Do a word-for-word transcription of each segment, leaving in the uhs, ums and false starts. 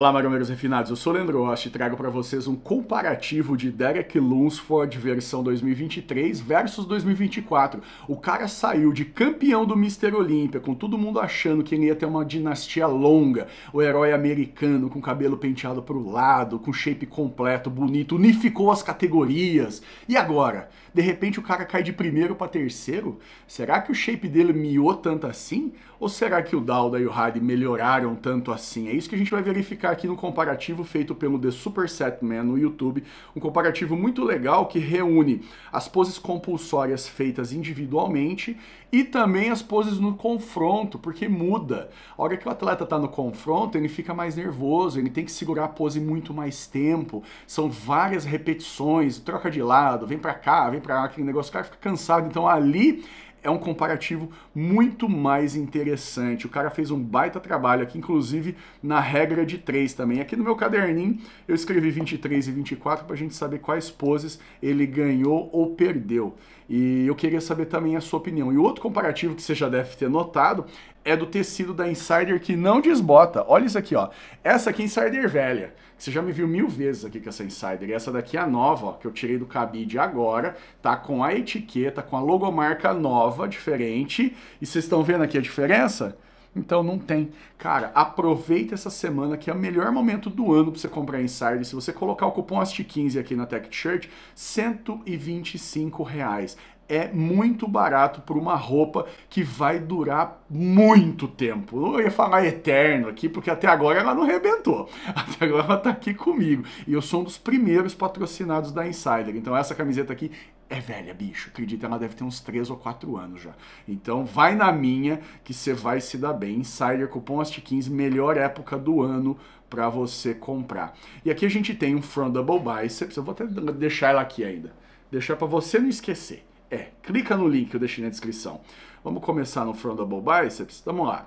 Olá, Maromeiros Refinados, eu sou o Leandro Osti e trago para vocês um comparativo de Derek Lunsford versão dois mil e vinte e três versus dois mil e vinte e quatro. O cara saiu de campeão do mister Olympia, com todo mundo achando que ele ia ter uma dinastia longa, o herói americano com cabelo penteado para o lado, com shape completo, bonito, unificou as categorias. E agora? De repente o cara cai de primeiro para terceiro? Será que o shape dele miou tanto assim? Ou será que o Dauda e o Hadi melhoraram tanto assim? É isso que a gente vai verificar aqui no comparativo feito pelo The Super Setman no YouTube, um comparativo muito legal que reúne as poses compulsórias feitas individualmente e também as poses no confronto, porque muda. A hora que o atleta tá no confronto, ele fica mais nervoso, ele tem que segurar a pose muito mais tempo, são várias repetições, troca de lado, vem pra cá, vem pra lá, aquele negócio, o cara fica cansado, então ali é um comparativo muito mais interessante. O cara fez um baita trabalho aqui, inclusive na regra de três também. Aqui no meu caderninho eu escrevi vinte e três e vinte e quatro para a gente saber quais poses ele ganhou ou perdeu. E eu queria saber também a sua opinião. E outro comparativo que você já deve ter notado é do tecido da Insider que não desbota. Olha isso aqui, ó. Essa aqui é Insider velha, que você já me viu mil vezes aqui com essa Insider. E essa daqui é a nova, ó, que eu tirei do cabide agora. Tá com a etiqueta, com a logomarca nova, diferente. E vocês estão vendo aqui a diferença? Então não tem. Cara, aproveita essa semana que é o melhor momento do ano para você comprar Insider. Se você colocar o cupom A S T quinze aqui na Tech T-shirt, cento e vinte e cinco reais. É muito barato por uma roupa que vai durar muito tempo. Eu ia falar eterno aqui, porque até agora ela não arrebentou. Até agora ela tá aqui comigo. E eu sou um dos primeiros patrocinados da Insider. Então essa camiseta aqui é velha, bicho. Acredita, ela deve ter uns três ou quatro anos já. Então vai na minha que você vai se dar bem. Insider, cupom A S T quinze, melhor época do ano para você comprar. E aqui a gente tem um front double biceps. Eu vou até deixar ela aqui ainda. Deixar para você não esquecer. É, clica no link que eu deixei na descrição. Vamos começar no front double biceps. Vamos lá.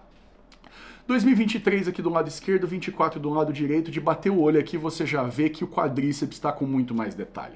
dois mil e vinte e três aqui do lado esquerdo, vinte e quatro do lado direito. De bater o olho aqui, você já vê que o quadríceps está com muito mais detalhe.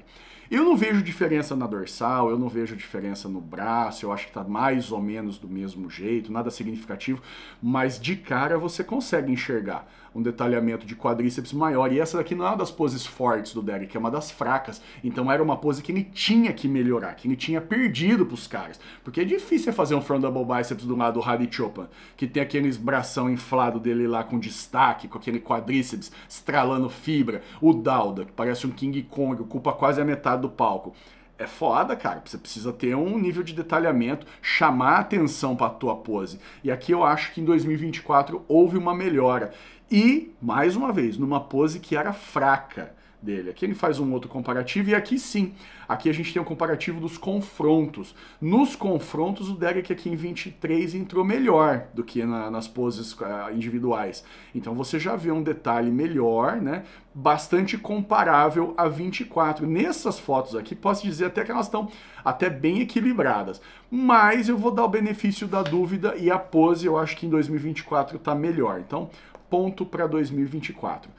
Eu não vejo diferença na dorsal, eu não vejo diferença no braço, eu acho que tá mais ou menos do mesmo jeito, nada significativo, mas de cara você consegue enxergar um detalhamento de quadríceps maior, e essa daqui não é uma das poses fortes do Derek, é uma das fracas, então era uma pose que ele tinha que melhorar, que ele tinha perdido pros caras, porque é difícil fazer um front double biceps do lado do Hadi Choopan, que tem aqueles bração inflado dele lá com destaque, com aquele quadríceps estralando fibra, o Dauda, que parece um King Kong, ocupa quase a metade do palco. É foda, cara. Você precisa ter um nível de detalhamento, chamar atenção para a tua pose. E aqui eu acho que em dois mil e vinte e quatro houve uma melhora. E, mais uma vez, numa pose que era fraca dele. Aqui ele faz um outro comparativo e aqui sim. Aqui a gente tem um comparativo dos confrontos. Nos confrontos, o Derek aqui em vinte e três entrou melhor do que na, nas poses uh, individuais. Então você já vê um detalhe melhor, né? Bastante comparável a vinte e quatro. Nessas fotos aqui, posso dizer até que elas estão até bem equilibradas. Mas eu vou dar o benefício da dúvida e a pose eu acho que em dois mil e vinte e quatro está melhor. Então, ponto para dois mil e vinte e quatro.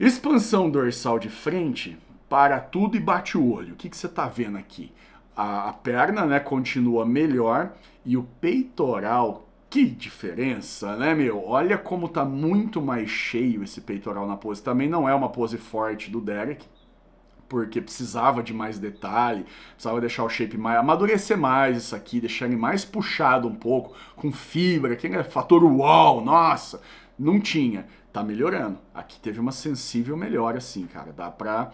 Expansão dorsal de frente, para tudo e bate o olho. O que, que você tá vendo aqui? A, a perna, né, continua melhor e o peitoral, que diferença, né, meu? Olha como tá muito mais cheio esse peitoral na pose. Também não é uma pose forte do Derek, porque precisava de mais detalhe, precisava deixar o shape mais, amadurecer mais isso aqui, deixar ele mais puxado um pouco, com fibra, que é fator uau, nossa, não tinha. Tá melhorando. Aqui teve uma sensível melhora, assim, cara. Dá pra,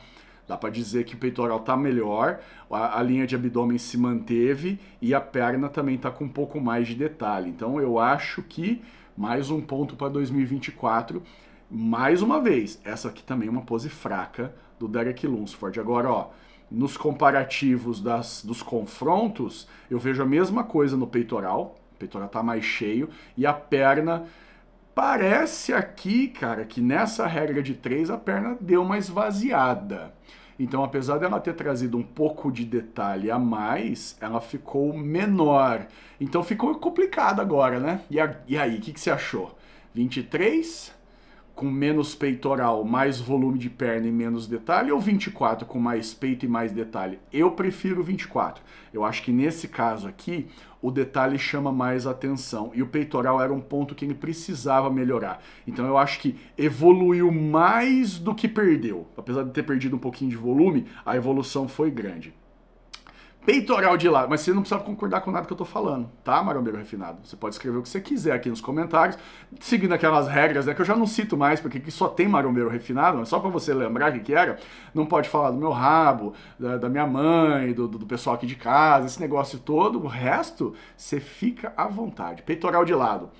dá pra dizer que o peitoral tá melhor, a, a linha de abdômen se manteve e a perna também tá com um pouco mais de detalhe. Então eu acho que mais um ponto pra dois mil e vinte e quatro. Mais uma vez, essa aqui também é uma pose fraca do Derek Lunsford. Agora, ó, nos comparativos das, dos confrontos, eu vejo a mesma coisa no peitoral. O peitoral tá mais cheio e a perna... Parece aqui, cara, que nessa regra de três a perna deu uma esvaziada. Então, apesar dela ter trazido um pouco de detalhe a mais, ela ficou menor. Então, ficou complicado agora, né? E, a, e aí, o que, que você achou? vinte e três, com menos peitoral, mais volume de perna e menos detalhe, ou vinte e quatro com mais peito e mais detalhe? Eu prefiro vinte e quatro. Eu acho que nesse caso aqui, o detalhe chama mais atenção, e o peitoral era um ponto que ele precisava melhorar. Então eu acho que evoluiu mais do que perdeu. Apesar de ter perdido um pouquinho de volume, a evolução foi grande. Peitoral de lado, mas você não precisa concordar com nada que eu tô falando, tá, marombeiro refinado? Você pode escrever o que você quiser aqui nos comentários, seguindo aquelas regras, né, que eu já não cito mais, porque aqui só tem marombeiro refinado, mas só pra você lembrar o que que era, não pode falar do meu rabo, da, da minha mãe, do, do pessoal aqui de casa, esse negócio todo, o resto, você fica à vontade. Peitoral de lado.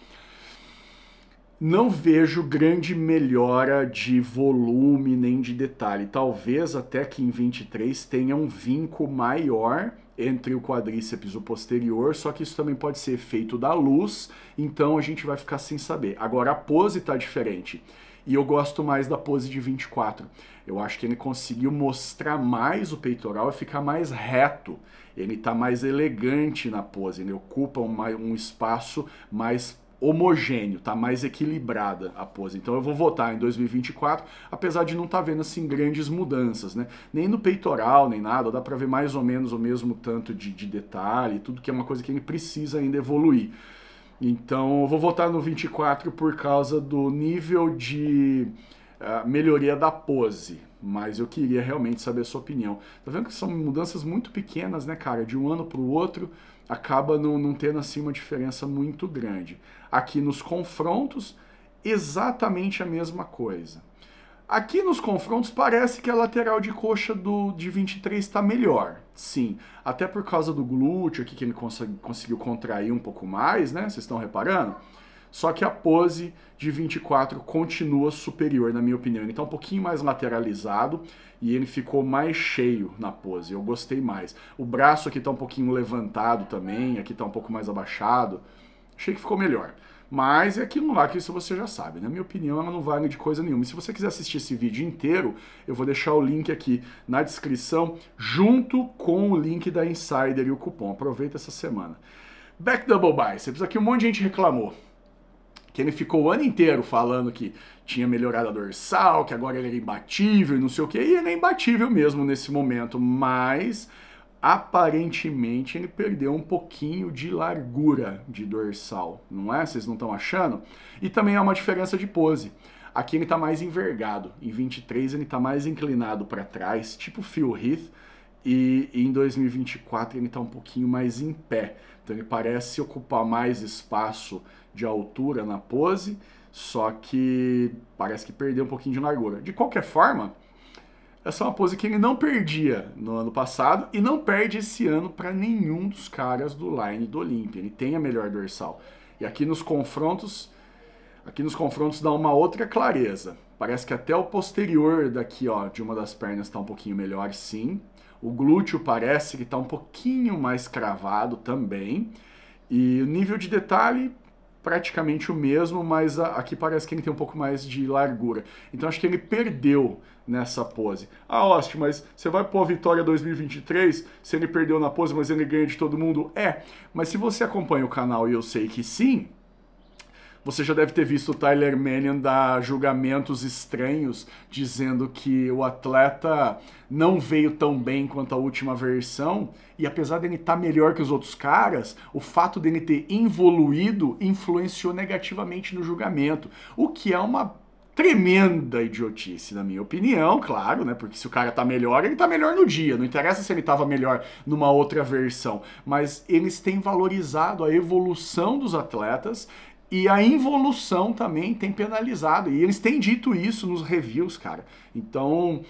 Não vejo grande melhora de volume nem de detalhe. Talvez até que em vinte e três tenha um vinco maior entre o quadríceps e o posterior, só que isso também pode ser efeito da luz, então a gente vai ficar sem saber. Agora a pose tá diferente. E eu gosto mais da pose de vinte e quatro. Eu acho que ele conseguiu mostrar mais o peitoral e ficar mais reto. Ele tá mais elegante na pose, ele ocupa um espaço mais homogêneo, tá mais equilibrada a pose. Então eu vou votar em dois mil e vinte e quatro, apesar de não estar tá vendo assim grandes mudanças, né? Nem no peitoral, nem nada, dá pra ver mais ou menos o mesmo tanto de, de detalhe, tudo que é uma coisa que ele precisa ainda evoluir. Então eu vou votar no vinte e quatro por causa do nível de uh, melhoria da pose, mas eu queria realmente saber a sua opinião. Tá vendo que são mudanças muito pequenas, né, cara? De um ano pro outro, acaba não, não tendo assim uma diferença muito grande. Aqui nos confrontos, exatamente a mesma coisa. Aqui nos confrontos parece que a lateral de coxa do, de vinte e três está melhor, sim. Até por causa do glúteo aqui que ele consegue, conseguiu contrair um pouco mais, né? Vocês estão reparando? Só que a pose de vinte e quatro continua superior, na minha opinião. Ele está um pouquinho mais lateralizado e ele ficou mais cheio na pose. Eu gostei mais. O braço aqui está um pouquinho levantado também, aqui está um pouco mais abaixado. Achei que ficou melhor. Mas é aquilo lá, que isso você já sabe, né? Minha opinião, ela não vale de coisa nenhuma. E se você quiser assistir esse vídeo inteiro, eu vou deixar o link aqui na descrição, junto com o link da Insider e o cupom. Aproveita essa semana. Back Double Biceps, aqui um monte de gente reclamou. Que ele ficou o ano inteiro falando que tinha melhorado a dorsal, que agora ele era imbatível e não sei o que, e ele é imbatível mesmo nesse momento, mas aparentemente ele perdeu um pouquinho de largura de dorsal, não é? Vocês não estão achando? E também há uma diferença de pose. Aqui ele está mais envergado, em vinte e três ele está mais inclinado para trás, tipo Phil Heath, e em dois mil e vinte e quatro ele está um pouquinho mais em pé. Então ele parece ocupar mais espaço de altura na pose, só que parece que perdeu um pouquinho de largura. De qualquer forma, essa é uma pose que ele não perdia no ano passado e não perde esse ano para nenhum dos caras do line do Olympia. Ele tem a melhor dorsal. E aqui nos confrontos, aqui nos confrontos dá uma outra clareza. Parece que até o posterior daqui, ó, de uma das pernas está um pouquinho melhor, sim. O glúteo parece que está um pouquinho mais cravado também. E o nível de detalhe, praticamente o mesmo, mas a, aqui parece que ele tem um pouco mais de largura. Então acho que ele perdeu nessa pose. Ah, Osti, mas você vai pôr a vitória dois mil e vinte e três, se ele perdeu na pose, mas ele ganha de todo mundo? É, mas se você acompanha o canal, e eu sei que sim, você já deve ter visto o Tyler Mannion dar julgamentos estranhos, dizendo que o atleta não veio tão bem quanto a última versão, e apesar dele estar melhor que os outros caras, o fato dele ter evoluído influenciou negativamente no julgamento, o que é uma tremenda idiotice, na minha opinião, claro, né? Porque se o cara tá melhor, ele tá melhor no dia. Não interessa se ele tava melhor numa outra versão, mas eles têm valorizado a evolução dos atletas, e a involução também tem penalizado. E eles têm dito isso nos reviews, cara. Então,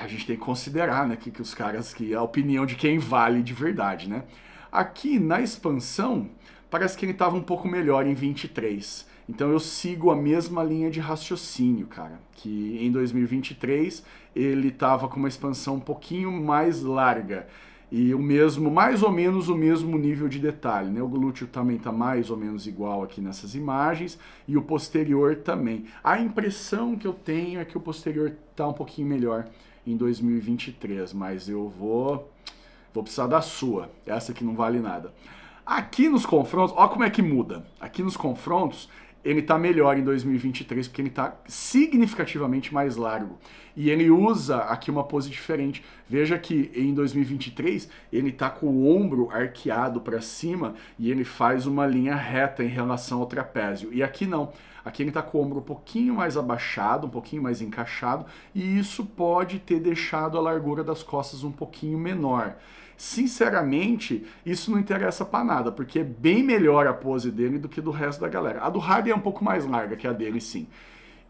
a gente tem que considerar, né, que, que os caras, que a opinião de quem vale de verdade, né? Aqui na expansão, parece que ele estava um pouco melhor em vinte e três. Então eu sigo a mesma linha de raciocínio, cara. Que em dois mil e vinte e três ele estava com uma expansão um pouquinho mais larga. E o mesmo, mais ou menos o mesmo nível de detalhe, né? O glúteo também tá mais ou menos igual aqui nessas imagens, e o posterior também. A impressão que eu tenho é que o posterior tá um pouquinho melhor em dois mil e vinte e três, mas eu vou, vou precisar da sua, essa aqui não vale nada. Aqui nos confrontos, ó como é que muda. Aqui nos confrontos, ele está melhor em dois mil e vinte e três, porque ele está significativamente mais largo. E ele usa aqui uma pose diferente. Veja que em dois mil e vinte e três ele está com o ombro arqueado para cima e ele faz uma linha reta em relação ao trapézio. E aqui não. Aqui ele está com o ombro um pouquinho mais abaixado, um pouquinho mais encaixado, e isso pode ter deixado a largura das costas um pouquinho menor. Sinceramente, isso não interessa para nada, porque é bem melhor a pose dele do que do resto da galera. A do Hadi é um pouco mais larga que a dele, sim.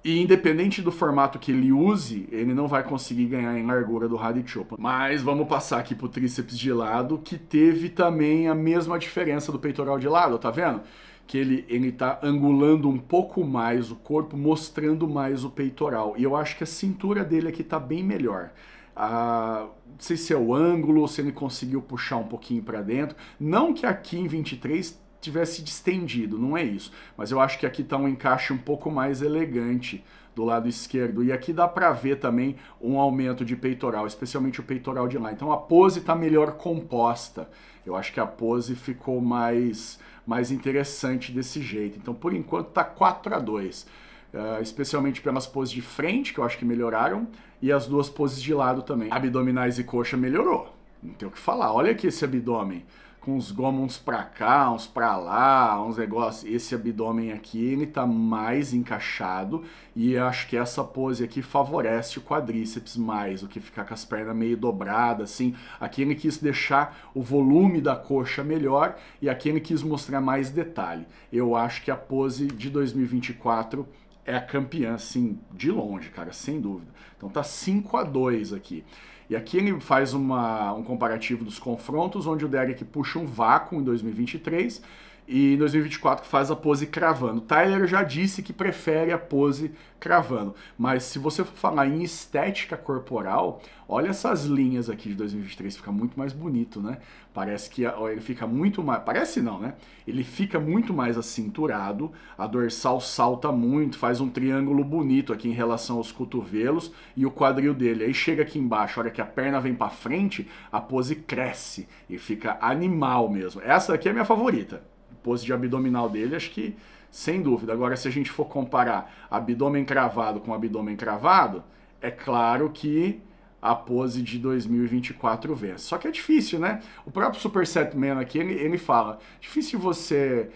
E independente do formato que ele use, ele não vai conseguir ganhar em largura do Hadi Choopan. Mas vamos passar aqui pro tríceps de lado, que teve também a mesma diferença do peitoral de lado, tá vendo? Que ele, ele tá angulando um pouco mais o corpo, mostrando mais o peitoral. E eu acho que a cintura dele aqui tá bem melhor. Ah, não sei se é o ângulo, se ele conseguiu puxar um pouquinho para dentro. Não que aqui em vinte e três tivesse distendido, não é isso. Mas eu acho que aqui tá um encaixe um pouco mais elegante do lado esquerdo. E aqui dá pra ver também um aumento de peitoral, especialmente o peitoral de lá. Então a pose tá melhor composta. Eu acho que a pose ficou mais, mais interessante desse jeito. Então por enquanto tá quatro a dois. Uh, especialmente pelas poses de frente, que eu acho que melhoraram. E as duas poses de lado também. Abdominais e coxa melhorou. Não tem o que falar. Olha aqui esse abdômen. Com os gomos uns pra cá, uns pra lá, uns negócios. Esse abdômen aqui, ele tá mais encaixado. E eu acho que essa pose aqui favorece o quadríceps mais. O que ficar com as pernas meio dobradas, assim. Aqui ele quis deixar o volume da coxa melhor. E aqui ele quis mostrar mais detalhe. Eu acho que a pose de dois mil e vinte e quatro é a campeã, assim, de longe, cara, sem dúvida. Então tá cinco a dois aqui. E aqui ele faz uma, um comparativo dos confrontos, onde o Derek puxa um vácuo em dois mil e vinte e três e em dois mil e vinte e quatro faz a pose cravando. Tyler já disse que prefere a pose cravando, mas se você for falar em estética corporal, olha essas linhas aqui de dois mil e vinte e três, fica muito mais bonito, né? Parece que ele fica muito mais... Parece não, né? Ele fica muito mais acinturado, a dorsal salta muito, faz um triângulo bonito aqui em relação aos cotovelos e o quadril dele. Aí chega aqui embaixo, a hora que a perna vem pra frente, a pose cresce e fica animal mesmo. Essa aqui é a minha favorita. Pose de abdominal dele, acho que sem dúvida. Agora, se a gente for comparar abdômen cravado com abdômen cravado, é claro que a pose de dois mil e vinte e quatro vence. Só que é difícil, né? O próprio Super Setman aqui, ele, ele fala, difícil você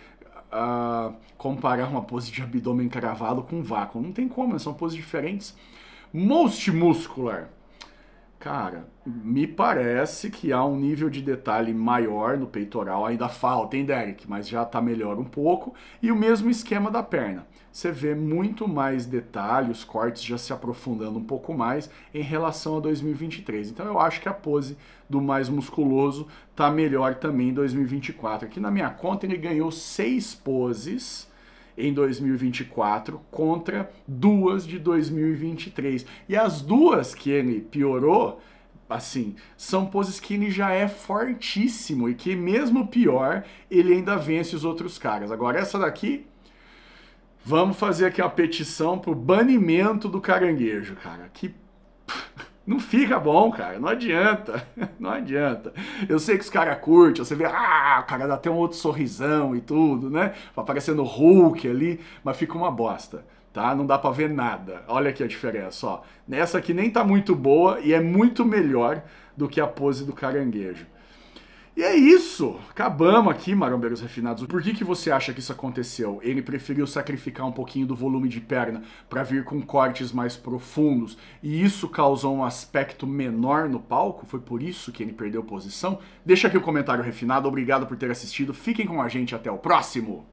uh, comparar uma pose de abdômen cravado com vácuo. Não tem como, são poses diferentes. Most muscular. Cara, me parece que há um nível de detalhe maior no peitoral, ainda falta, hein, Derek? Mas já tá melhor um pouco. E o mesmo esquema da perna. Você vê muito mais detalhe, os cortes já se aprofundando um pouco mais em relação a dois mil e vinte e três. Então eu acho que a pose do mais musculoso tá melhor também em dois mil e vinte e quatro. Aqui na minha conta ele ganhou seis poses em dois mil e vinte e quatro contra duas de dois mil e vinte e três. E as duas que ele piorou, assim, são poses que ele já é fortíssimo e que mesmo pior, ele ainda vence os outros caras. Agora essa daqui, vamos fazer aqui uma petição pro banimento do caranguejo, cara. Que... Não fica bom, cara. Não adianta. Não adianta. Eu sei que os caras curtem, você vê, ah, o cara dá até um outro sorrisão e tudo, né? Aparecendo Hulk ali, mas fica uma bosta, tá? Não dá pra ver nada. Olha aqui a diferença, ó. Nessa aqui nem tá muito boa e é muito melhor do que a pose do caranguejo. E é isso, acabamos aqui, Marombeiros Refinados. Por que que você acha que isso aconteceu? Ele preferiu sacrificar um pouquinho do volume de perna para vir com cortes mais profundos e isso causou um aspecto menor no palco? Foi por isso que ele perdeu posição? Deixa aqui o comentário refinado, obrigado por ter assistido, fiquem com a gente, até o próximo!